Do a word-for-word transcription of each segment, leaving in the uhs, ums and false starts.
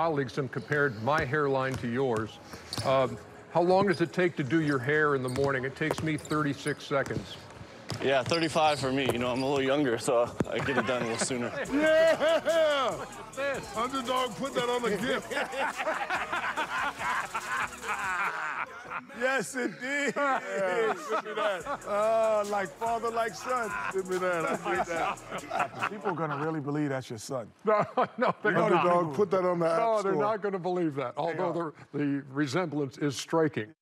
colleagues and compared my hairline to yours. Um, how long does it take to do your hair in the morning? It takes me thirty-six seconds. Yeah, thirty-five for me. You know, I'm a little younger, so I get it done a little sooner. Yeah! Underdog put that on the gift. Yes, it did. Yeah, give me that. Uh, like father, like son. Give me that. I need that. People are going to really believe that's your son. No, no, they're not. Underdog put that on the app store. No, they're not going to believe that, although the, the resemblance is striking.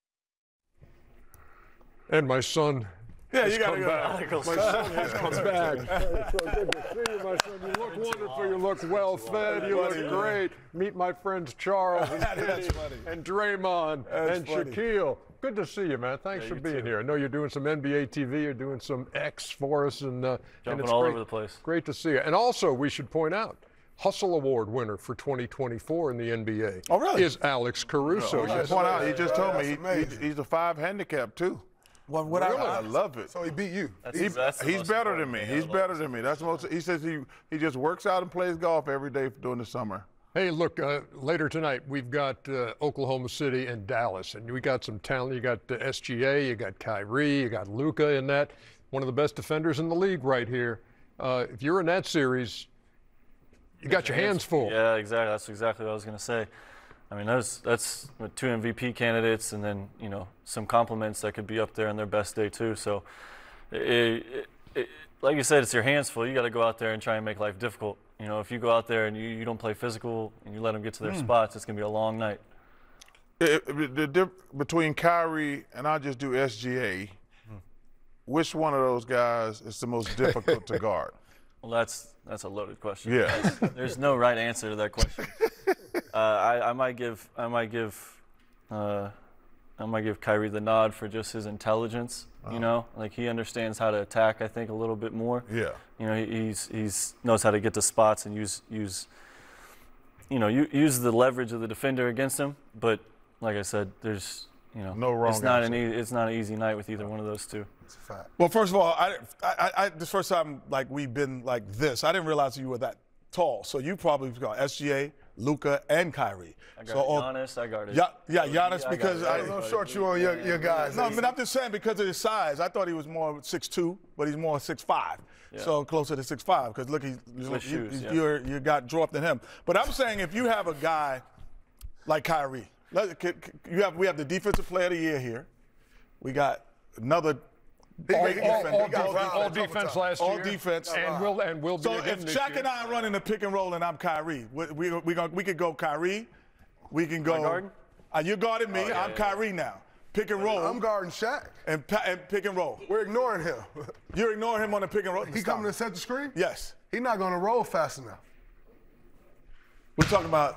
And my son... Yeah, you gotta go. My son has come back. It's so good to see you, my son. You look wonderful. You look well fed. You look great. Meet my friends Charles and Kenny and Draymond and Shaquille. Good to see you, man. Thanks for being here. I know you're doing some N B A T V. You're doing some X for us, and uh, jumping all over the place. Great to see you. And also, we should point out, Hustle Award winner for twenty twenty-four in the N B A. Oh, really? Is Alex Caruso? Point out, he just told me he's a five handicap too. Well, what really? I, I love it. So he beat you. That's, he, that's he's better than me. He's better than me. That's most. He says he he just works out and plays golf every day during the summer. Hey, look, uh, later tonight we've got uh, Oklahoma City and Dallas, and we got some talent. You got uh, S G A, you got Kyrie, you got Luka in that. One of the best defenders in the league right here. Uh, if you're in that series, you got your hands full. Yeah, exactly. That's exactly what I was going to say. I mean, that's, that's two M V P candidates, and then, you know, some compliments that could be up there on their best day, too. So, it, it, it, like you said, it's your hands full. You got to go out there and try and make life difficult. You know, if you go out there and you, you don't play physical and you let them get to their mm. spots, it's going to be a long night. It, it, the difference between Kyrie and I'll just do S G A, mm. which one of those guys is the most difficult to guard? Well, that's, that's a loaded question. Yeah. That's, there's no right answer to that question. Uh, I, I might give I might give uh, I might give Kyrie the nod for just his intelligence. Wow. You know, like he understands how to attack. I think a little bit more. Yeah. You know, he, he's he's knows how to get to spots and use use. You know, you, use the leverage of the defender against him. But like I said, there's you know no wrong. It's not answer. an e it's not an easy night with either one of those two. It's a fact. Well, first of all, I, I, I this first time like we've been like this. I didn't realize you were that tall. So you probably got S G A. Luka and Kyrie. I got so, Giannis, I got it. Yeah, yeah Giannis, I because I don't know short you on your, yeah, your guys. No, I mean, I'm just saying because of his size. I thought he was more six two, but he's more six five. Yeah. So closer to six five, because look, he's, look you, shoes, yeah. you're, you got dropped than him. But I'm saying if you have a guy like Kyrie, let, you have, we have the defensive player of the year here. We got another All, all, all, all, all defense last all year. All defense. And we'll, and we'll be So if Shaq and I are running a pick and roll and I'm Kyrie, we, we, we, we, we could go Kyrie. We can go. Guard? Uh, you're guarding me. Oh, yeah, I'm yeah, Kyrie yeah. now. Pick and roll. I'm guarding Shaq. And, and pick and roll. We're ignoring him. You're ignoring him on the pick and roll. He coming to set the screen? Yes. He's not going to roll fast enough. We're talking about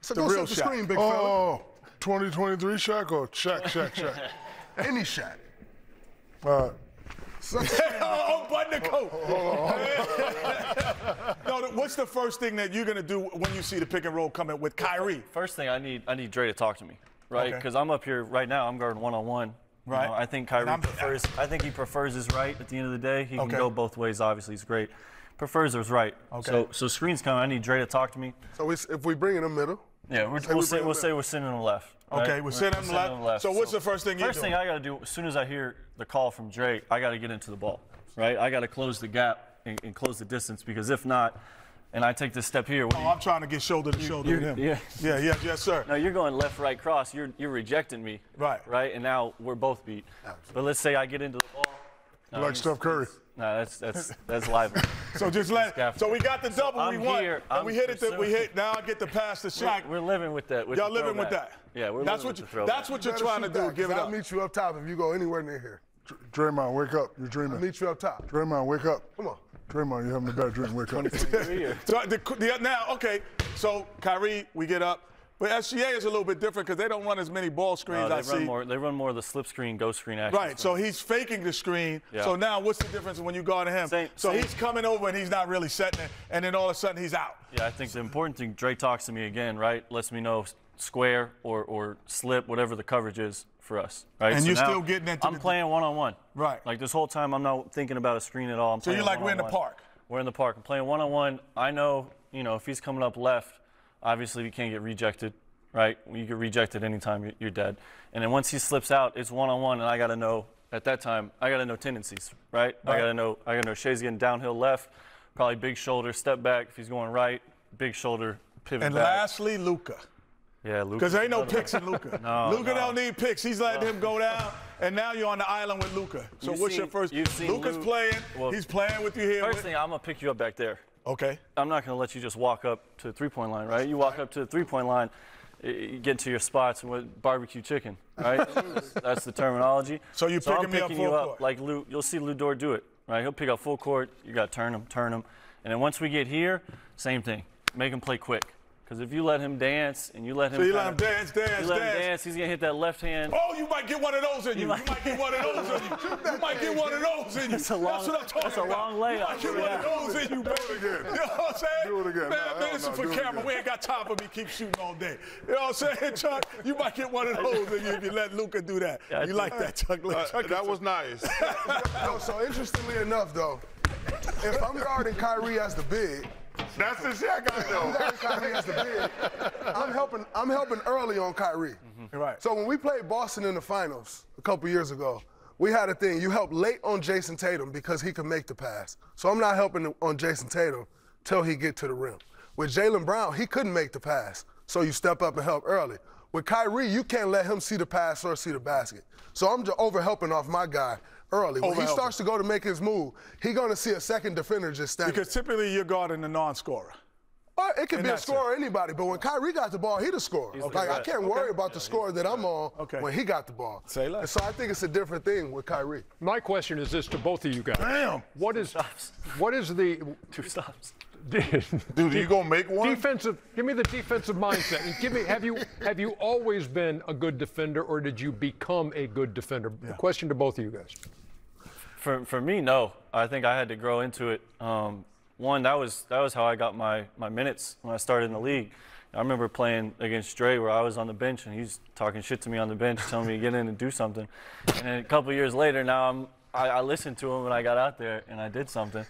so the go real set the Shaq. Screen, big fella. Oh, twenty twenty-three Shaq or Shaq, Shaq, Shaq? Any Shaq. Uh, so oh, button the coat. No, what's the first thing that you're gonna do when you see the pick and roll coming with Kyrie? First thing I need, I need Dre to talk to me, right? Because okay. I'm up here right now. I'm guarding one on one. Right. You know, I think Kyrie prefers. I think he prefers his right. At the end of the day, he okay. can go both ways. Obviously, he's great. Prefers his right. Okay. So, so screens coming. I need Dre to talk to me. So if we bring in the middle. Yeah, we're, say we'll, we say, we'll say we're sitting on the left. Right? Okay, we're, we're sitting on the left. left. So what's so the first thing you do? First thing I got to do, as soon as I hear the call from Dre, I got to get into the ball, right? I got to close the gap and, and close the distance, because if not, and I take this step here. Oh, you, I'm trying to get shoulder to you, shoulder with him. Yeah. yeah, yeah, yes, sir. No, you're going left, right, cross. You're, you're rejecting me. Right. Right, and now we're both beat. Absolutely. But let's say I get into the ball. No, like Steph Curry. No, nah, that's that's that's libel. So just let. So we got the double so we won. Here, and we hit it. The, we hit. Now I get the pass to Shaq. We're, we're living with that. Y'all living throwback. with that. Yeah, we're that's living what with you, the That's what you're you trying to do. Back, give it up. I'll meet you up top if you go anywhere near here. Draymond, wake up. You're dreaming. I'll meet you up top. Draymond, wake up. Come on. Draymond, you're having a bad dream. Wake up. So the, the, now, okay. So Kyrie, we get up. But S G A is a little bit different because they don't run as many ball screens. No, I see. More, they run more of the slip screen, go screen action. Right. So he's faking the screen. Yeah. So now, what's the difference when you guard him? Same, so same. He's coming over and he's not really setting it, and then all of a sudden he's out. Yeah, I think the important thing. Dre talks to me again, right? Lets me know square or or slip, whatever the coverage is for us, right? And so you're still getting into. I'm the... playing one on one. Right. Like this whole time, I'm not thinking about a screen at all. I'm so you're like one -on -one. We're in the park. We're in the park. I'm playing one on one. I know, you know, if he's coming up left. Obviously, we can't get rejected, right? You get rejected anytime, you're dead. And then once he slips out, it's one-on-one, and I got to know, at that time, I got to know tendencies, right? right. I got to know, I got to know Shai's getting downhill left, probably big shoulder, step back. If he's going right, big shoulder, pivot and back. And lastly, Luka. Yeah, Luka. Because there ain't no picks in Luka. no, Luka no. don't need picks. He's letting no. him go down, and now you're on the island with Luka. So you've what's seen, your first? Luka's Luke, playing. Well, he's playing with you here. First with, thing, I'm going to pick you up back there. Okay. I'm not going to let you just walk up to the three-point line, right? You walk right. up to the three-point line, you get to your spots with barbecue chicken, right? That's the terminology. So you're so picking I'm me picking up full you up court. Like Lou, you'll see Lou Dort do it, right? He'll pick up full court. You got to turn him, turn him. And then once we get here, same thing. Make him play quick. Because if you let him dance and you let him, so you let him dance, dance, dance. You let him dance, he's going to hit that left hand. Oh, you might get one of those in you. You might, you might get one of those in you. You might get one of those in you. That's, a long, that's what I'm talking that's about. That's a long layoff. You might get yeah. one of those in you, baby. Do it again. You know what I'm saying? Do it again. Man, no, man this no, is for camera. We ain't got time for me keep shooting all day. You know what I'm saying, Chuck? You might get one of those in you if you let Luka do that. Yeah, you like that, Chuck? Uh, Chuck that, that was nice. no, so interestingly enough, though, if I'm guarding Kyrie as the big, that's the shit I got though. I'm helping. I'm helping early on Kyrie. Mm-hmm. Right. So when we played Boston in the finals a couple years ago, we had a thing. You help late on Jason Tatum because he can make the pass. So I'm not helping on Jason Tatum till he get to the rim. With Jaylen Brown, he couldn't make the pass, so you step up and help early. With Kyrie, you can't let him see the pass or see the basket. So I'm just over helping off my guy. Early. When he starts to go to make his move, he's going to see a second defender just standing. Because typically you're guarding the non-scorer. Well, it could be a scorer or anybody, but when Kyrie got the ball, he the scorer. Like, I can't worry about the score that I'm on when he got the ball. Say less. So I think it's a different thing with Kyrie. My question is this to both of you guys. Damn! What is, what is the... Two stops. Dude, are you gonna make one? Defensive. Give me the defensive mindset. And give me. Have you have you always been a good defender, or did you become a good defender? Yeah. Question to both of you guys. For for me, no. I think I had to grow into it. Um, one, that was that was how I got my my minutes when I started in the league. I remember playing against Dre, where I was on the bench, and he's talking shit to me on the bench, telling me to get in and do something. And then a couple years later, now I'm. I, I listened to him when I got out there, and I did something.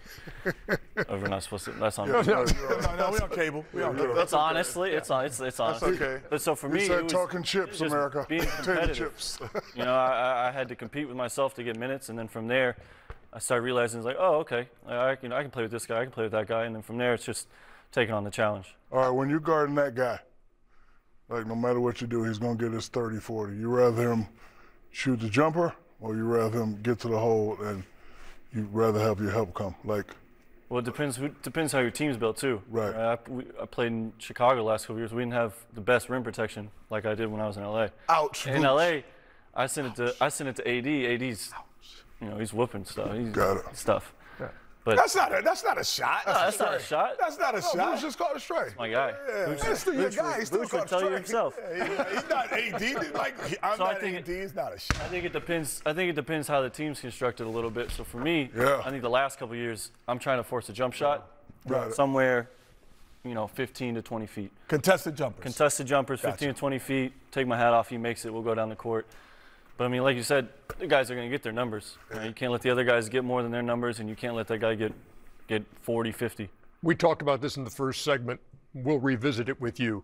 oh, we're not supposed to. That's on. No, no, no, we on cable. We on cable. That's honestly, okay. it's on. It's it's honest. That's okay. But so for me, said it was talking chips, it America. Being competitive. chips. you know, I, I had to compete with myself to get minutes, and then from there, I started realizing it's like, oh, okay, I you know I can play with this guy, I can play with that guy, and then from there, it's just taking on the challenge. All right, when you're guarding that guy, like no matter what you do, he's gonna get his thirty, forty. You rather him shoot the jumper? Or you rather him get to the hole, and you'd rather have your help come, like. Well, it depends. Who, depends how your team's built too. Right. Uh, I, we, I played in Chicago last couple years. We didn't have the best rim protection like I did when I was in L A. Ouch. In L A, I sent it to Ouch. I sent it to A D. A D's, you know, he's whooping stuff. He's Got it. Stuff. Got it. But that's not a that's not a shot. That's, no, that's a not a shot. That's not a no, shot. Who's just called a straight? That's my guy. Yeah. Who's that's still your guy. He's still called a straight. Tell you himself. Yeah, yeah. He's not A D. Like he, I'm so not I think A D. It, he's not a shot. I think it depends. I think it depends how the team's constructed a little bit. So for me, yeah. I think the last couple of years, I'm trying to force a jump shot right. somewhere, you know, fifteen to twenty feet. Contested jumpers. Contested jumpers, gotcha. fifteen to twenty feet. Take my hat off. He makes it. We'll go down the court. But, I mean, like you said, the guys are going to get their numbers. You know, you can't let the other guys get more than their numbers, and you can't let that guy get, get forty, fifty. We talked about this in the first segment. We'll revisit it with you.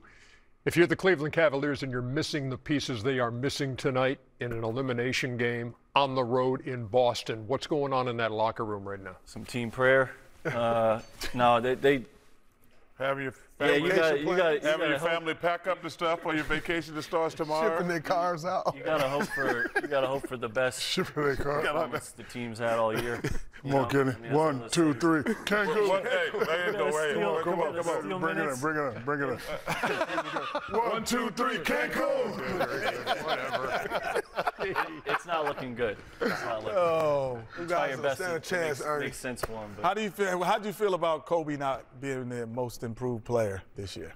If you're the Cleveland Cavaliers and you're missing the pieces they are missing tonight in an elimination game on the road in Boston, what's going on in that locker room right now? Some team prayer. Uh, no, they, they – Have your family, yeah, you gotta, you gotta, you Have your family pack up the stuff for your vacation that starts tomorrow. Shipping their cars out. You gotta hope for you gotta hope for the best. Shipping their cars out. The team's had all year. Come on, Kenny. I mean, one, two, three. Can't go. One, hey, there you go. Hey, come on, come on, come on. Bring minutes. it in, bring it in, bring it in. one, two, three. Can't go. Whatever. It's not looking good. It's not looking oh, good. Try your best. Stand a chance, it makes, makes sense for him. But. How do you feel? How do you feel about Kobe not being the most improved player this year?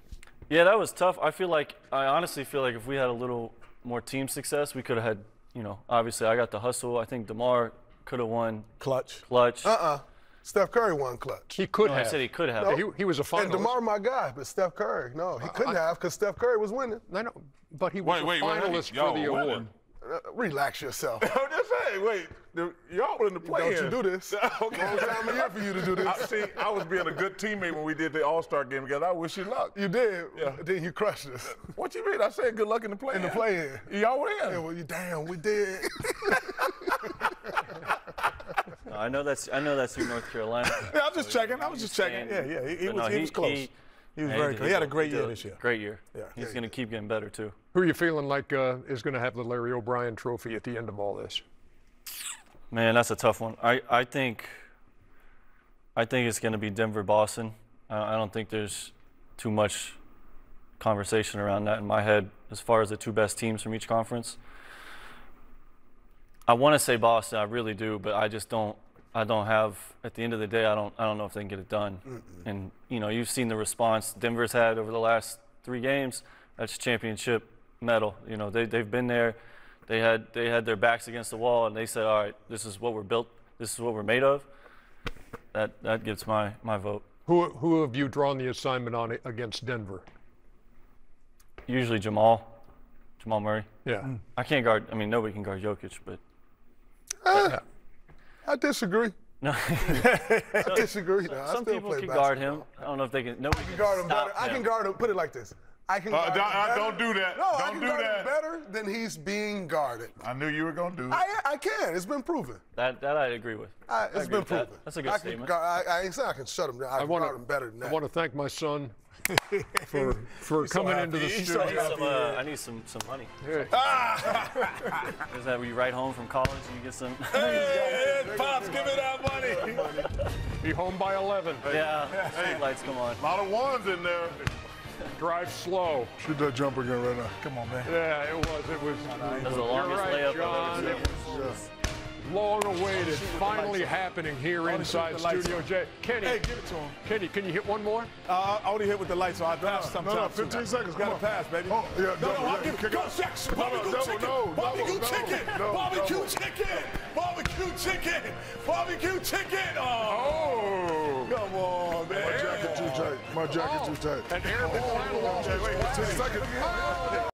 Yeah, that was tough. I feel like I honestly feel like if we had a little more team success, we could have had. You know, obviously, I got the hustle. I think DeMar could have won. Clutch. Clutch. Uh uh. Steph Curry won clutch. He could no, have. I said he could have. No. He, he was a finalist. And DeMar, my guy, but Steph Curry, no, he couldn't I, have because Steph Curry was winning. I know, but he was wait, a wait, finalist wait, wait. Yo, for the award. Winning. Relax yourself. I'm just saying, wait, y'all were in the play. Don't you do this. Okay. Long time of year for you to do this. I, see, I was being a good teammate when we did the All-Star game together. I wish you luck. You did. Yeah. Then you crushed us. What you mean? I said good luck in the play. In the play-in. Y'all were in. Yeah, well, you, damn, we did. No, I know that's I know that's your North Carolina. Yeah, I was just so checking. I was just checking. Yeah, yeah. He, he, was, no, he, he was close. He, He was very good. He had a great year this year. Great year. Yeah. He's going to keep getting better, too. Who are you feeling like uh, is going to have the Larry O'Brien trophy at the end of all this? Man, that's a tough one. I, I think I think it's going to be Denver-Boston. I, I don't think there's too much conversation around that in my head as far as the two best teams from each conference. I want to say Boston. I really do, but I just don't. I don't have at the end of the day I don't I don't know if they can get it done. Mm-mm. And you know, you've seen the response Denver's had over the last three games. That's championship medal. You know, they they've been there. They had they had their backs against the wall and they said, all right, this is what we're built, this is what we're made of. That that gets my my vote. Who who have you drawn the assignment on against Denver? Usually Jamal. Jamal Murray. Yeah. Mm. I can't guard I mean nobody can guard Jokic, but, uh. but I disagree. No, I disagree. No, some I people can basketball. guard him. I don't know if they can. No, I can guard him better. Him. I can guard him. Put it like this. I can. Guard uh, don't, him don't do that. No, don't I can do guard that. him better than he's being guarded. I knew you were gonna do. I I can. It's been proven. That that I agree with. I, it's I agree been proven. That. That's a good I statement. Can, I, I ain't saying I can shut him down. I, I can wanna, guard him better than that. I want to thank my son for for coming so into the studio. I need some, uh, I need some, some money. Ah! Is that when you ride home from college and you get some? Hey, hey Pops, give me that money. Be home by eleven. Baby. Yeah, hey, lights come on. A lot of ones in there. Drive slow. Shoot that jumper gun right now. Come on, man. Yeah, it was. It was. That was the longest right, layup John, I've ever seen. It was, yeah. Long-awaited, finally happening here inside Studio J. Kenny, hey, give it to him. Kenny, can you hit one more? Uh, I only hit with the lights, so I drive no, sometimes. No, no, fifteen seconds. Got to pass, baby. Oh, yeah, no, no, no, I'll give it. Go sex. Barbecue chicken. Barbecue chicken. Barbecue chicken. Barbecue chicken. Barbecue chicken. Oh, come on, man. My jacket too tight. My jacket too tight. An airman. Wait, wait, wait.